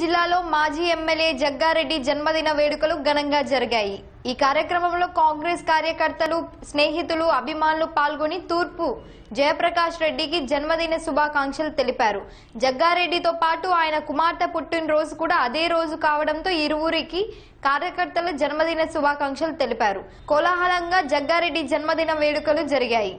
జిల్లాలో మాజీ ఎమ్మెల్యే జగ్గా రెడ్డి జన్మదిన వేడుకలు ఘనంగా జరిగాయి. ఈ కార్యక్రమంలో కాంగ్రెస్ కార్యకర్తలు, స్నేహితులు, అభిమానులు పాల్గొని తూర్పు జయప్రకాష్ రెడ్డికి జన్మదిన శుభాకాంక్షలు తెలిపారు. జగ్గా రెడ్డితో పాటు ఆయన కుమార్తె పుట్టినరోజు కూడా అదే రోజు కావడంతో ఇరువురికి కార్యకర్తలు జన్మదిన శుభాకాంక్షలు తెలిపారు. కోలాహలంగా జగ్గా రెడ్డి జన్మదిన వేడుకలు జరిగాయి.